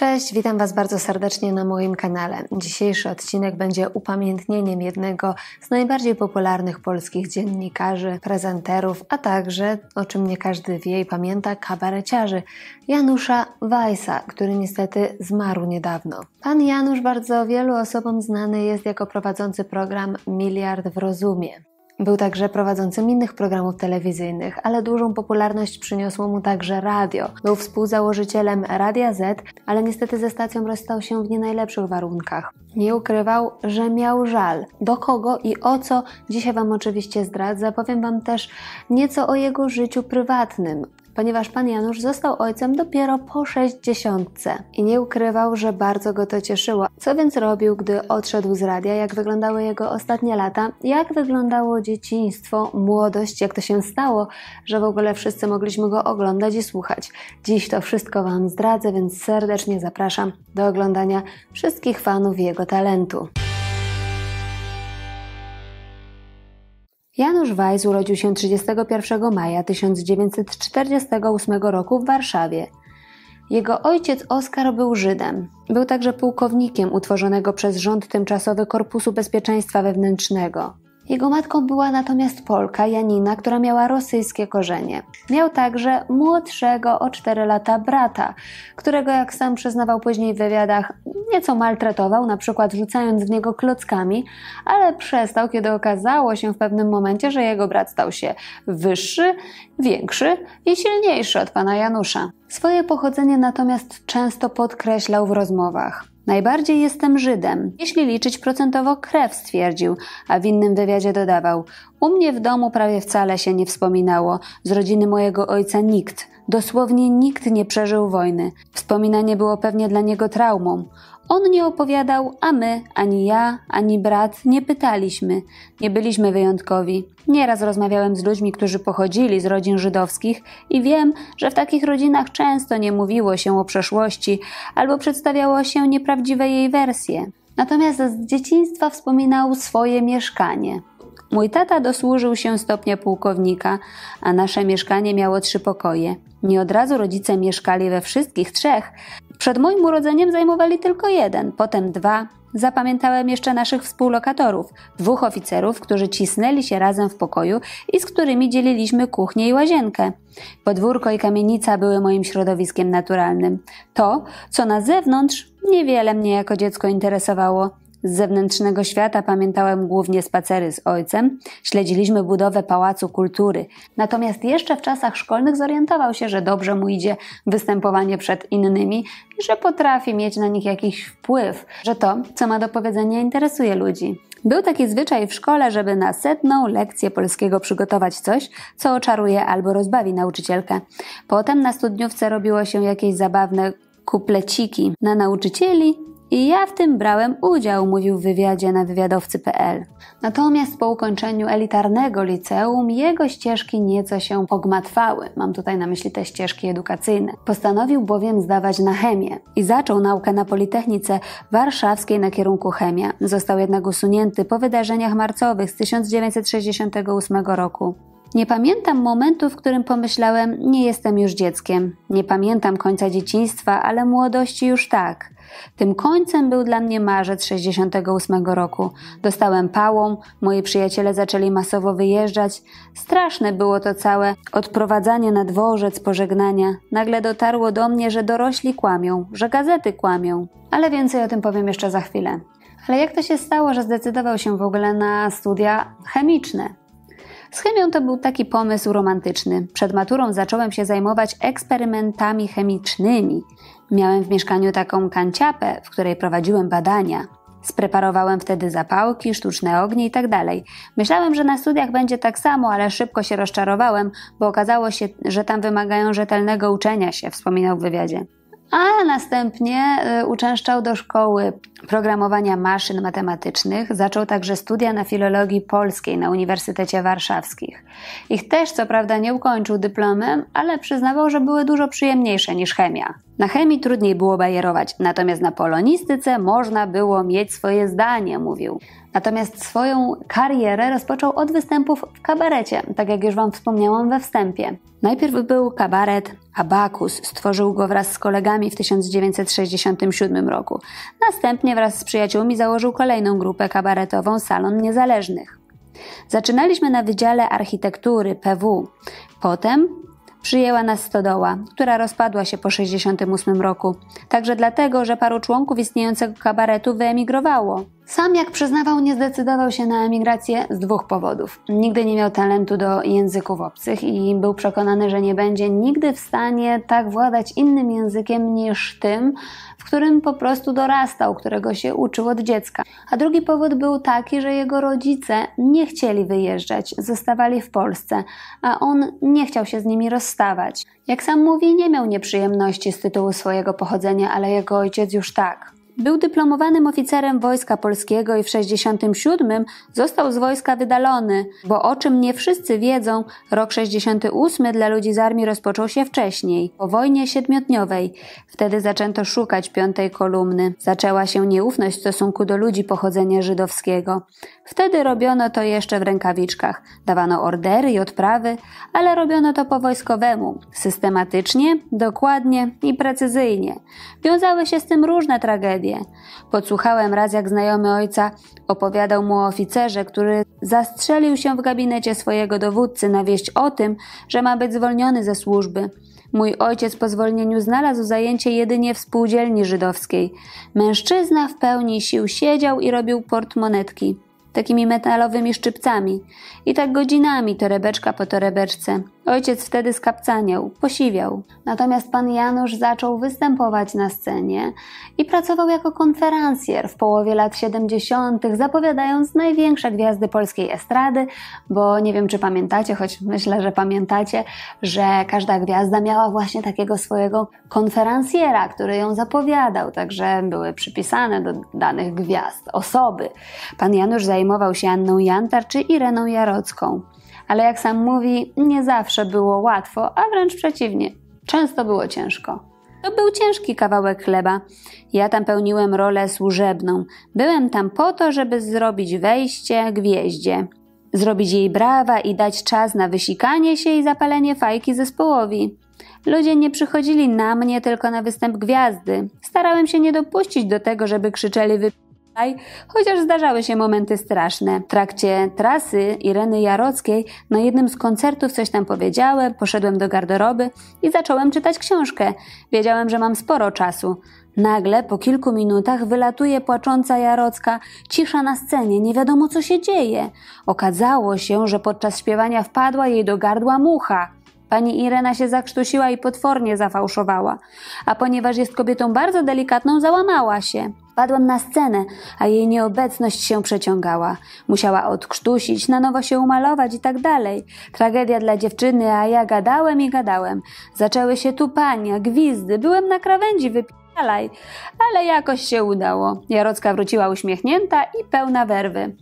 Cześć, witam Was bardzo serdecznie na moim kanale. Dzisiejszy odcinek będzie upamiętnieniem jednego z najbardziej popularnych polskich dziennikarzy, prezenterów, a także, o czym nie każdy wie i pamięta, kabareciarzy, Janusza Weissa, który niestety zmarł niedawno. Pan Janusz bardzo wielu osobom znany jest jako prowadzący program Miliard Rozumie. Był także prowadzącym innych programów telewizyjnych, ale dużą popularność przyniosło mu także radio. Był współzałożycielem Radia Zet, ale niestety ze stacją rozstał się w nie najlepszych warunkach. Nie ukrywał, że miał żal. Do kogo i o co? Dzisiaj Wam oczywiście zdradzę. Powiem Wam też nieco o jego życiu prywatnym, ponieważ pan Janusz został ojcem dopiero po 60. i nie ukrywał, że bardzo go to cieszyło. Co więc robił, gdy odszedł z radia, jak wyglądały jego ostatnie lata, jak wyglądało dzieciństwo, młodość, jak to się stało, że w ogóle wszyscy mogliśmy go oglądać i słuchać. Dziś to wszystko Wam zdradzę, więc serdecznie zapraszam do oglądania wszystkich fanów jego talentu. Janusz Weiss urodził się 31 maja 1948 roku w Warszawie. Jego ojciec Oskar był Żydem. Był także pułkownikiem utworzonego przez rząd tymczasowy Korpusu Bezpieczeństwa Wewnętrznego. Jego matką była natomiast Polka, Janina, która miała rosyjskie korzenie. Miał także młodszego o 4 lata brata, którego, jak sam przyznawał później w wywiadach, nieco maltretował, na przykład rzucając w niego klockami, ale przestał, kiedy okazało się w pewnym momencie, że jego brat stał się wyższy, większy i silniejszy od pana Janusza. Swoje pochodzenie natomiast często podkreślał w rozmowach. Najbardziej jestem Żydem, jeśli liczyć procentowo krew, stwierdził, a w innym wywiadzie dodawał: u mnie w domu prawie wcale się nie wspominało, z rodziny mojego ojca nikt, dosłownie nikt nie przeżył wojny. Wspominanie było pewnie dla niego traumą. On nie opowiadał, a my, ani ja, ani brat nie pytaliśmy. Nie byliśmy wyjątkowi. Nieraz rozmawiałem z ludźmi, którzy pochodzili z rodzin żydowskich i wiem, że w takich rodzinach często nie mówiło się o przeszłości albo przedstawiało się nieprawdziwe jej wersje. Natomiast z dzieciństwa wspominał swoje mieszkanie. Mój tata dosłużył się stopnia pułkownika, a nasze mieszkanie miało 3 pokoje. Nie od razu rodzice mieszkali we wszystkich 3. Przed moim urodzeniem zajmowali tylko 1, potem 2. Zapamiętałem jeszcze naszych współlokatorów, 2 oficerów, którzy cisnęli się razem w pokoju i z którymi dzieliliśmy kuchnię i łazienkę. Podwórko i kamienica były moim środowiskiem naturalnym. To, co na zewnątrz, niewiele mnie jako dziecko interesowało. Z zewnętrznego świata pamiętałem głównie spacery z ojcem, śledziliśmy budowę Pałacu Kultury. Natomiast jeszcze w czasach szkolnych zorientował się, że dobrze mu idzie występowanie przed innymi i że potrafi mieć na nich jakiś wpływ, że to, co ma do powiedzenia, interesuje ludzi. Był taki zwyczaj w szkole, żeby na 100. lekcję polskiego przygotować coś, co oczaruje albo rozbawi nauczycielkę. Potem na studniówce robiło się jakieś zabawne kupleciki na nauczycieli, i ja w tym brałem udział, mówił w wywiadzie na wywiadowcy.pl. Natomiast po ukończeniu elitarnego liceum jego ścieżki nieco się pogmatwały. Mam tutaj na myśli te ścieżki edukacyjne. Postanowił bowiem zdawać na chemię i zaczął naukę na Politechnice Warszawskiej na kierunku chemia. Został jednak usunięty po wydarzeniach marcowych z 1968 roku. Nie pamiętam momentu, w którym pomyślałem, nie jestem już dzieckiem. Nie pamiętam końca dzieciństwa, ale młodości już tak. Tym końcem był dla mnie marzec 68 roku. Dostałem pałą, moi przyjaciele zaczęli masowo wyjeżdżać. Straszne było to całe odprowadzanie na dworzec, pożegnania. Nagle dotarło do mnie, że dorośli kłamią, że gazety kłamią. Ale więcej o tym powiem jeszcze za chwilę. Ale jak to się stało, że zdecydował się w ogóle na studia chemiczne? Z chemią to był taki pomysł romantyczny. Przed maturą zacząłem się zajmować eksperymentami chemicznymi. Miałem w mieszkaniu taką kanciapę, w której prowadziłem badania. Spreparowałem wtedy zapałki, sztuczne ognie itd. Myślałem, że na studiach będzie tak samo, ale szybko się rozczarowałem, bo okazało się, że tam wymagają rzetelnego uczenia się, wspominał w wywiadzie. A następnie uczęszczał do szkoły programowania maszyn matematycznych. Zaczął także studia na filologii polskiej na Uniwersytecie Warszawskim. Ich też co prawda nie ukończył dyplomem, ale przyznawał, że były dużo przyjemniejsze niż chemia. Na chemii trudniej było bajerować, natomiast na polonistyce można było mieć swoje zdanie, mówił. Natomiast swoją karierę rozpoczął od występów w kabarecie, tak jak już Wam wspomniałam we wstępie. Najpierw był kabaret Abakus, stworzył go wraz z kolegami w 1967 roku. Następnie wraz z przyjaciółmi założył kolejną grupę kabaretową Salon Niezależnych. Zaczynaliśmy na Wydziale Architektury PW, potem przyjęła nas Stodoła, która rozpadła się po 1968 roku, także dlatego, że paru członków istniejącego kabaretu wyemigrowało. Sam, jak przyznawał, nie zdecydował się na emigrację z dwóch powodów. Nigdy nie miał talentu do języków obcych i był przekonany, że nie będzie nigdy w stanie tak władać innym językiem niż tym, w którym po prostu dorastał, którego się uczył od dziecka. A drugi powód był taki, że jego rodzice nie chcieli wyjeżdżać, zostawali w Polsce, a on nie chciał się z nimi rozstawać. Jak sam mówi, nie miał nieprzyjemności z tytułu swojego pochodzenia, ale jego ojciec już tak. Był dyplomowanym oficerem Wojska Polskiego i w 1967 został z wojska wydalony, bo o czym nie wszyscy wiedzą, rok 1968 dla ludzi z armii rozpoczął się wcześniej, po wojnie siedmiodniowej. Wtedy zaczęto szukać piątej kolumny. Zaczęła się nieufność w stosunku do ludzi pochodzenia żydowskiego. Wtedy robiono to jeszcze w rękawiczkach. Dawano ordery i odprawy, ale robiono to po wojskowemu. Systematycznie, dokładnie i precyzyjnie. Wiązały się z tym różne tragedie. Podsłuchałem raz, jak znajomy ojca opowiadał mu o oficerze, który zastrzelił się w gabinecie swojego dowódcy na wieść o tym, że ma być zwolniony ze służby. Mój ojciec po zwolnieniu znalazł zajęcie jedynie w spółdzielni żydowskiej. Mężczyzna w pełni sił siedział i robił portmonetki takimi metalowymi szczypcami. I tak godzinami, torebeczka po torebeczce. Ojciec wtedy skapcaniał, posiwiał. Natomiast pan Janusz zaczął występować na scenie i pracował jako konferencjer w połowie lat 70., zapowiadając największe gwiazdy polskiej estrady, bo nie wiem, czy pamiętacie, choć myślę, że pamiętacie, że każda gwiazda miała właśnie takiego swojego konferencjera, który ją zapowiadał, także były przypisane do danych gwiazd osoby. Pan Janusz zajmował się Anną Jantar czy Ireną Jarocką. Ale jak sam mówi, nie zawsze było łatwo, a wręcz przeciwnie, często było ciężko. To był ciężki kawałek chleba. Ja tam pełniłem rolę służebną. Byłem tam po to, żeby zrobić wejście gwieździe. Zrobić jej brawa i dać czas na wysikanie się i zapalenie fajki zespołowi. Ludzie nie przychodzili na mnie, tylko na występ gwiazdy. Starałem się nie dopuścić do tego, żeby krzyczeli chociaż zdarzały się momenty straszne. W trakcie trasy Ireny Jarockiej na jednym z koncertów coś tam powiedziałem, poszedłem do garderoby i zacząłem czytać książkę. Wiedziałem, że mam sporo czasu. Nagle po kilku minutach wylatuje płacząca Jarocka, cisza na scenie, nie wiadomo co się dzieje. Okazało się, że podczas śpiewania wpadła jej do gardła mucha. Pani Irena się zakrztusiła i potwornie zafałszowała, a ponieważ jest kobietą bardzo delikatną, załamała się. Padłam na scenę, a jej nieobecność się przeciągała. Musiała odkrztusić, na nowo się umalować i tak dalej. Tragedia dla dziewczyny, a ja gadałem i gadałem. Zaczęły się tupania, gwizdy, byłem na krawędzi, wypalaj, ale jakoś się udało. Jarocka wróciła uśmiechnięta i pełna werwy.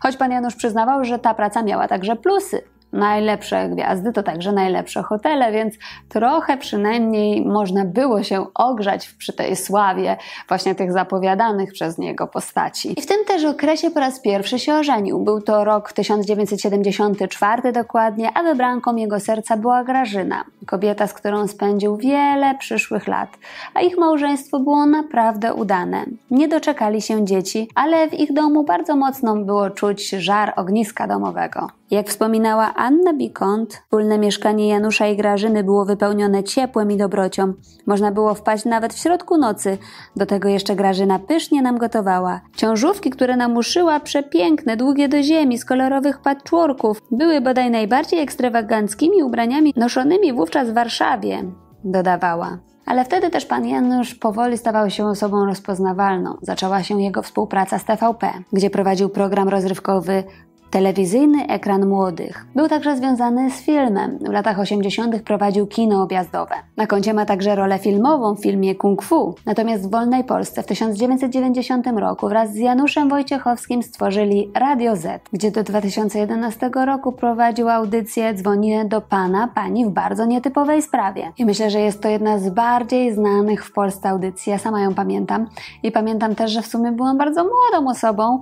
Choć pan Janusz przyznawał, że ta praca miała także plusy. Najlepsze gwiazdy to także najlepsze hotele, więc trochę przynajmniej można było się ogrzać przy tej sławie właśnie tych zapowiadanych przez niego postaci. I w tym też okresie po raz pierwszy się ożenił. Był to rok 1974 dokładnie, a wybranką jego serca była Grażyna, kobieta, z którą spędził wiele przyszłych lat, a ich małżeństwo było naprawdę udane. Nie doczekali się dzieci, ale w ich domu bardzo mocno było czuć żar ogniska domowego. Jak wspominała Anna Bicont, wspólne mieszkanie Janusza i Grażyny było wypełnione ciepłem i dobrocią. Można było wpaść nawet w środku nocy. Do tego jeszcze Grażyna pysznie nam gotowała. Ciążówki, które nam uszyła, przepiękne, długie do ziemi, z kolorowych patchworków, były bodaj najbardziej ekstrawaganckimi ubraniami noszonymi wówczas w Warszawie, dodawała. Ale wtedy też pan Janusz powoli stawał się osobą rozpoznawalną. Zaczęła się jego współpraca z TVP, gdzie prowadził program rozrywkowy Telewizyjny ekran młodych. Był także związany z filmem. W latach 80. prowadził kino objazdowe. Na koncie ma także rolę filmową w filmie Kung Fu. Natomiast w wolnej Polsce w 1990 roku wraz z Januszem Wojciechowskim stworzyli Radio Zet, gdzie do 2011 roku prowadził audycję Dzwonię do Pana/Pani w bardzo nietypowej sprawie. I myślę, że jest to jedna z bardziej znanych w Polsce audycji. Ja sama ją pamiętam. I pamiętam też, że w sumie byłam bardzo młodą osobą,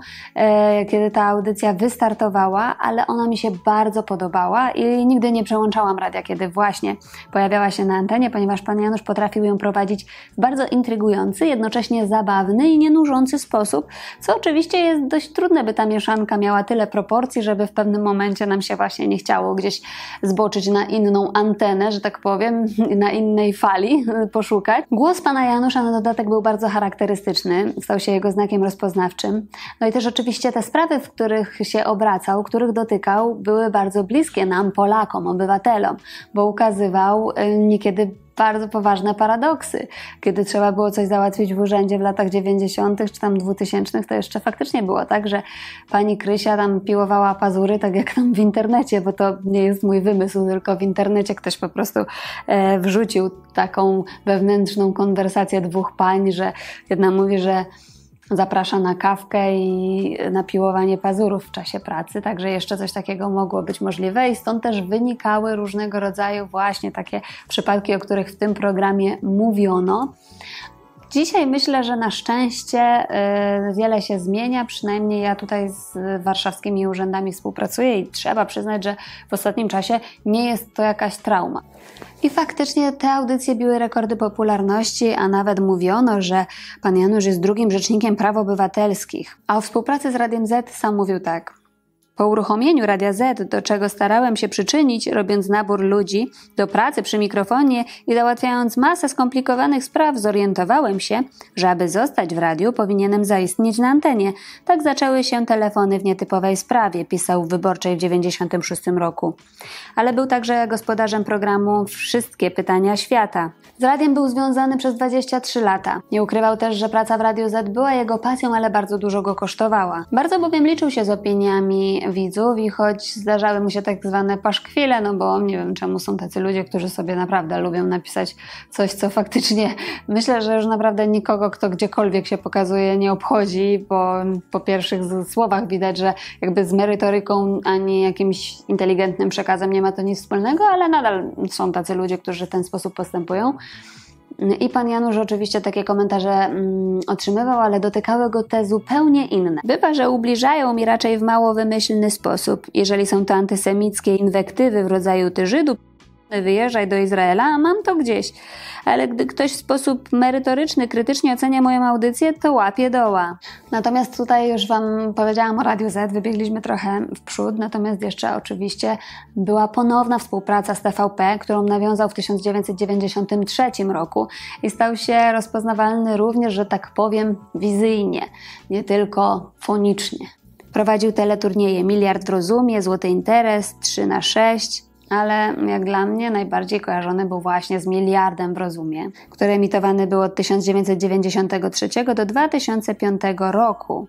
kiedy ta audycja wystartowała, ale ona mi się bardzo podobała i nigdy nie przełączałam radia, kiedy właśnie pojawiała się na antenie, ponieważ pan Janusz potrafił ją prowadzić w bardzo intrygujący, jednocześnie zabawny i nienużący sposób, co oczywiście jest dość trudne, by ta mieszanka miała tyle proporcji, żeby w pewnym momencie nam się właśnie nie chciało gdzieś zboczyć na inną antenę, że tak powiem, na innej fali poszukać. Głos pana Janusza na dodatek był bardzo charakterystyczny, stał się jego znakiem rozpoznawczym. No i też oczywiście te sprawy, w których się obracał, których dotykał, były bardzo bliskie nam, Polakom, obywatelom, bo ukazywał niekiedy bardzo poważne paradoksy. Kiedy trzeba było coś załatwić w urzędzie w latach 90. czy tam 2000, to jeszcze faktycznie było tak, że pani Krysia tam piłowała pazury, tak jak tam w internecie, bo to nie jest mój wymysł, tylko w internecie ktoś po prostu wrzucił taką wewnętrzną konwersację dwóch pań, że jedna mówi, że zaprasza na kawkę i na piłowanie pazurów w czasie pracy, także jeszcze coś takiego mogło być możliwe i stąd też wynikały różnego rodzaju właśnie takie przypadki, o których w tym programie mówiono. Dzisiaj myślę, że na szczęście wiele się zmienia, przynajmniej ja tutaj z warszawskimi urzędami współpracuję i trzeba przyznać, że w ostatnim czasie nie jest to jakaś trauma. I faktycznie te audycje biły rekordy popularności, a nawet mówiono, że pan Janusz jest drugim rzecznikiem praw obywatelskich. A o współpracy z Radiem Zet sam mówił tak. Po uruchomieniu Radia Zet, do czego starałem się przyczynić, robiąc nabór ludzi do pracy przy mikrofonie i załatwiając masę skomplikowanych spraw, zorientowałem się, że aby zostać w radiu, powinienem zaistnieć na antenie. Tak zaczęły się telefony w nietypowej sprawie, pisał w Wyborczej w 96 roku. Ale był także gospodarzem programu Wszystkie Pytania Świata. Z radiem był związany przez 23 lata. Nie ukrywał też, że praca w Radiu Zet była jego pasją, ale bardzo dużo go kosztowała. Bardzo bowiem liczył się z opiniami widzów i choć zdarzały mu się tak zwane paszkwile, no bo nie wiem czemu są tacy ludzie, którzy sobie naprawdę lubią napisać coś, co faktycznie myślę, że już naprawdę nikogo, kto gdziekolwiek się pokazuje, nie obchodzi, bo po pierwszych słowach widać, że jakby z merytoryką ani jakimś inteligentnym przekazem nie ma to nic wspólnego, ale nadal są tacy ludzie, którzy w ten sposób postępują. I pan Janusz oczywiście takie komentarze otrzymywał, ale dotykały go te zupełnie inne. Bywa, że ubliżają mi raczej w mało wymyślny sposób. Jeżeli są to antysemickie inwektywy w rodzaju ty Żydu, wyjeżdżaj do Izraela, a mam to gdzieś. Ale gdy ktoś w sposób merytoryczny, krytycznie ocenia moją audycję, to łapie doła. Natomiast tutaj już wam powiedziałam o Radiu Z, wybiegliśmy trochę w przód, natomiast jeszcze oczywiście była ponowna współpraca z TVP, którą nawiązał w 1993 roku i stał się rozpoznawalny również, że tak powiem, wizyjnie, nie tylko fonicznie. Prowadził teleturnieje Miliard Rozumie, Złoty Interes, 3 na 6... ale jak dla mnie najbardziej kojarzony był właśnie z Miliardem w Rozumie, który emitowany był od 1993 do 2005 roku.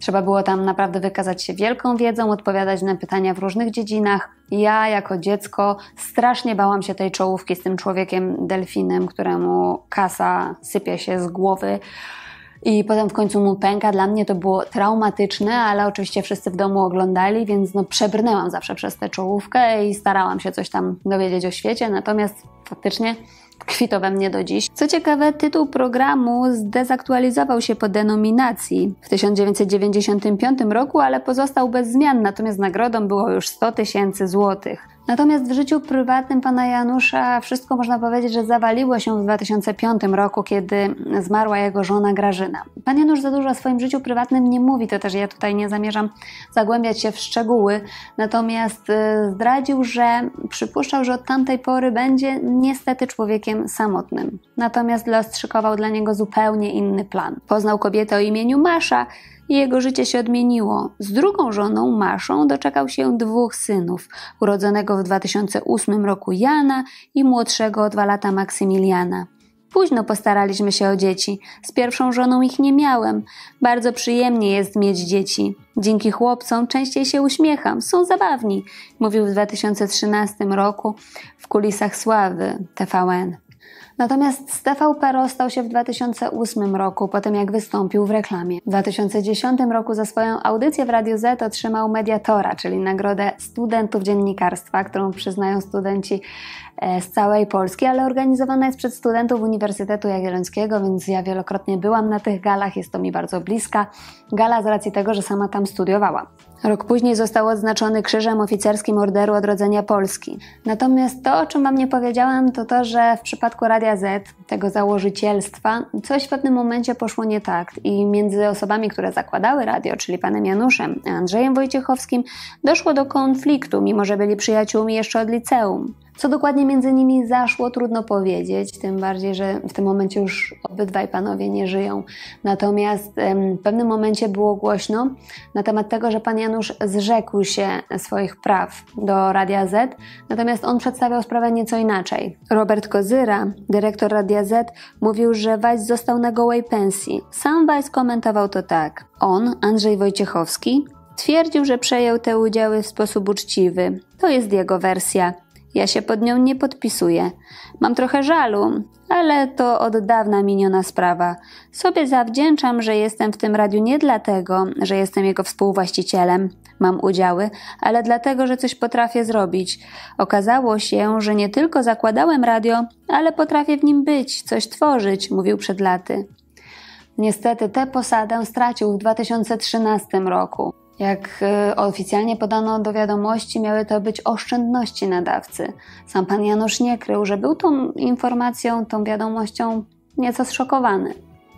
Trzeba było tam naprawdę wykazać się wielką wiedzą, odpowiadać na pytania w różnych dziedzinach. Ja jako dziecko strasznie bałam się tej czołówki z tym człowiekiem delfinem, któremu kasa sypie się z głowy i potem w końcu mu pęka. Dla mnie to było traumatyczne, ale oczywiście wszyscy w domu oglądali, więc no przebrnęłam zawsze przez tę czołówkę i starałam się coś tam dowiedzieć o świecie, natomiast faktycznie kwito we mnie do dziś. Co ciekawe, tytuł programu zdezaktualizował się po denominacji w 1995 roku, ale pozostał bez zmian, natomiast nagrodą było już 100 000 złotych. Natomiast w życiu prywatnym pana Janusza wszystko można powiedzieć, że zawaliło się w 2005 roku, kiedy zmarła jego żona Grażyna. Pan Janusz za dużo o swoim życiu prywatnym nie mówi, to też ja tutaj nie zamierzam zagłębiać się w szczegóły, natomiast zdradził, że przypuszczał, że od tamtej pory będzie niestety człowiekiem samotnym. Natomiast los szykował dla niego zupełnie inny plan. Poznał kobietę o imieniu Masza i jego życie się odmieniło. Z drugą żoną, Maszą, doczekał się 2 synów, urodzonego w 2008 roku Jana i młodszego o 2 lata Maksymiliana. Późno postaraliśmy się o dzieci. Z pierwszą żoną ich nie miałem. Bardzo przyjemnie jest mieć dzieci. Dzięki chłopcom częściej się uśmiecham. Są zabawni, mówił w 2013 roku w Kulisach Sławy TVN. Natomiast z TVP rozstał się w 2008 roku, po tym jak wystąpił w reklamie. W 2010 roku za swoją audycję w Radio Zet otrzymał Mediatora, czyli nagrodę studentów dziennikarstwa, którą przyznają studenci z całej Polski, ale organizowana jest przez studentów Uniwersytetu Jagiellońskiego, więc ja wielokrotnie byłam na tych galach, jest to mi bardzo bliska gala z racji tego, że sama tam studiowałam. Rok później został odznaczony Krzyżem Oficerskim Orderu Odrodzenia Polski. Natomiast to, o czym Wam nie powiedziałam, to to, że w przypadku Radia Zet, tego założycielstwa, coś w pewnym momencie poszło nie tak i między osobami, które zakładały radio, czyli panem Januszem a Andrzejem Wojciechowskim, doszło do konfliktu, mimo że byli przyjaciółmi jeszcze od liceum. Co dokładnie między nimi zaszło, trudno powiedzieć, tym bardziej, że w tym momencie już obydwaj panowie nie żyją. Natomiast w pewnym momencie było głośno na temat tego, że pan Janusz zrzekł się swoich praw do Radia Zet, natomiast on przedstawiał sprawę nieco inaczej. Robert Kozyra, dyrektor Radia Zet, mówił, że Weiss został na gołej pensji. Sam Weiss komentował to tak. On, Andrzej Wojciechowski, twierdził, że przejął te udziały w sposób uczciwy. To jest jego wersja. Ja się pod nią nie podpisuję. Mam trochę żalu, ale to od dawna miniona sprawa. Sobie zawdzięczam, że jestem w tym radiu nie dlatego, że jestem jego współwłaścicielem, mam udziały, ale dlatego, że coś potrafię zrobić. Okazało się, że nie tylko zakładałem radio, ale potrafię w nim być, coś tworzyć, mówił przed laty. Niestety tę posadę stracił w 2013 roku. Jak oficjalnie podano do wiadomości, miały to być oszczędności nadawcy. Sam pan Janusz nie krył, że był tą informacją, tą wiadomością nieco zszokowany.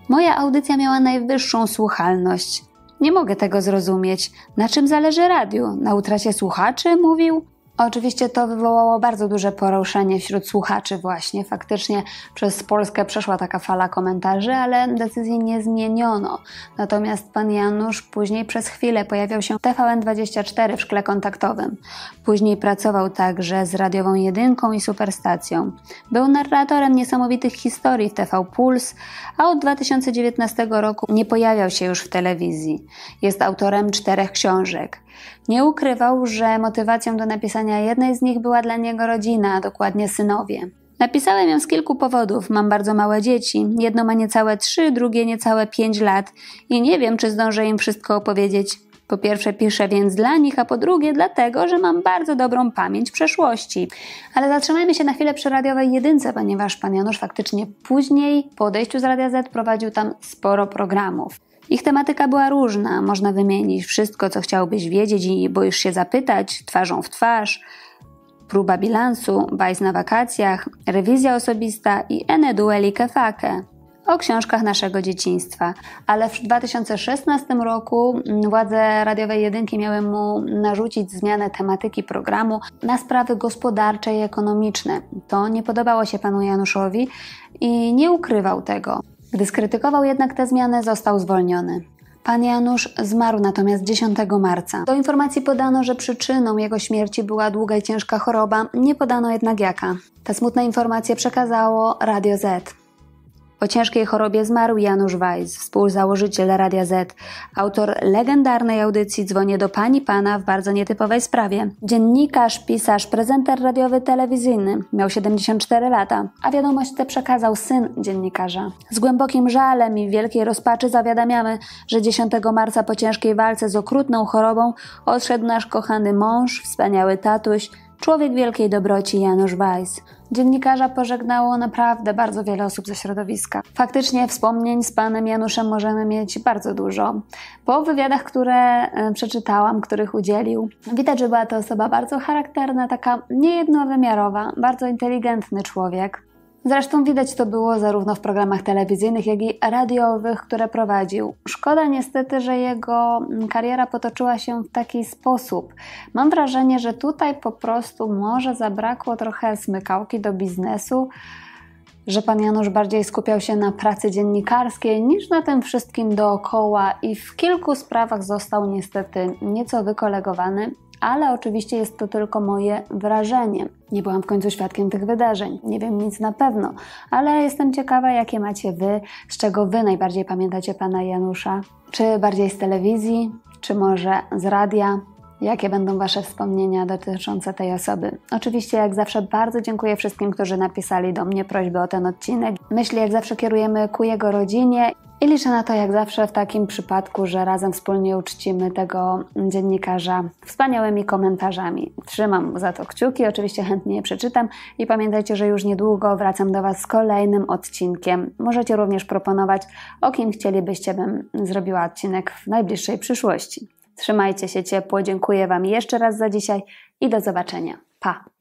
Moja audycja miała najwyższą słuchalność. Nie mogę tego zrozumieć. Na czym zależy radiu? Na utracie słuchaczy? Mówił. Oczywiście to wywołało bardzo duże poruszenie wśród słuchaczy właśnie. Faktycznie przez Polskę przeszła taka fala komentarzy, ale decyzji nie zmieniono. Natomiast pan Janusz później przez chwilę pojawiał się w TVN24 w szkle kontaktowym. Później pracował także z Radiową Jedynką i Superstacją. Był narratorem niesamowitych historii w TV Puls, a od 2019 roku nie pojawiał się już w telewizji. Jest autorem 4 książek. Nie ukrywał, że motywacją do napisania jednej z nich była dla niego rodzina, a dokładnie synowie. Napisałem ją z kilku powodów. Mam bardzo małe dzieci. Jedno ma niecałe 3, drugie niecałe 5 lat i nie wiem, czy zdążę im wszystko opowiedzieć. Po pierwsze piszę więc dla nich, a po drugie dlatego, że mam bardzo dobrą pamięć przeszłości. Ale zatrzymajmy się na chwilę przy Radiowej Jedynce, ponieważ pan Janusz faktycznie później, po odejściu z Radia Zet, prowadził tam sporo programów. Ich tematyka była różna, można wymienić wszystko, co chciałbyś wiedzieć i boisz się zapytać, twarzą w twarz, próba bilansu, Weiss na wakacjach, rewizja osobista i Ene dueli kefake. O książkach naszego dzieciństwa. Ale w 2016 roku władze Radiowej Jedynki miały mu narzucić zmianę tematyki programu na sprawy gospodarcze i ekonomiczne. To nie podobało się panu Januszowi i nie ukrywał tego. Gdy skrytykował jednak tę zmianę, został zwolniony. Pan Janusz zmarł natomiast 10 marca. Do informacji podano, że przyczyną jego śmierci była długa i ciężka choroba, nie podano jednak jaka. Ta smutna informacja przekazało Radio Zet. O ciężkiej chorobie zmarł Janusz Weiss, współzałożyciel Radia Zet, autor legendarnej audycji Dzwonię do Pani/Pana w bardzo nietypowej sprawie. Dziennikarz, pisarz, prezenter radiowy, telewizyjny. Miał 74 lata, a wiadomość tę przekazał syn dziennikarza. Z głębokim żalem i wielkiej rozpaczy zawiadamiamy, że 10 marca po ciężkiej walce z okrutną chorobą odszedł nasz kochany mąż, wspaniały tatuś, człowiek wielkiej dobroci Janusz Weiss. Dziennikarza pożegnało naprawdę bardzo wiele osób ze środowiska. Faktycznie wspomnień z panem Januszem możemy mieć bardzo dużo. Po wywiadach, które przeczytałam, których udzielił, widać, że była to osoba bardzo charakterna, taka niejednowymiarowa, bardzo inteligentny człowiek. Zresztą widać to było zarówno w programach telewizyjnych, jak i radiowych, które prowadził. Szkoda niestety, że jego kariera potoczyła się w taki sposób. Mam wrażenie, że tutaj po prostu może zabrakło trochę smykałki do biznesu, że pan Janusz bardziej skupiał się na pracy dziennikarskiej niż na tym wszystkim dookoła i w kilku sprawach został niestety nieco wykolegowany. ale oczywiście jest to tylko moje wrażenie. Nie byłam w końcu świadkiem tych wydarzeń, nie wiem nic na pewno, ale jestem ciekawa, jakie macie wy, z czego wy najbardziej pamiętacie pana Janusza. Czy bardziej z telewizji, czy może z radia? Jakie będą wasze wspomnienia dotyczące tej osoby? Oczywiście jak zawsze bardzo dziękuję wszystkim, którzy napisali do mnie prośby o ten odcinek. Myśli jak zawsze kierujemy ku jego rodzinie i liczę na to jak zawsze w takim przypadku, że razem wspólnie uczcimy tego dziennikarza wspaniałymi komentarzami. Trzymam za to kciuki, oczywiście chętnie je przeczytam i pamiętajcie, że już niedługo wracam do was z kolejnym odcinkiem. Możecie również proponować, o kim chcielibyście, bym zrobiła odcinek w najbliższej przyszłości. Trzymajcie się ciepło, dziękuję wam jeszcze raz za dzisiaj i do zobaczenia. Pa!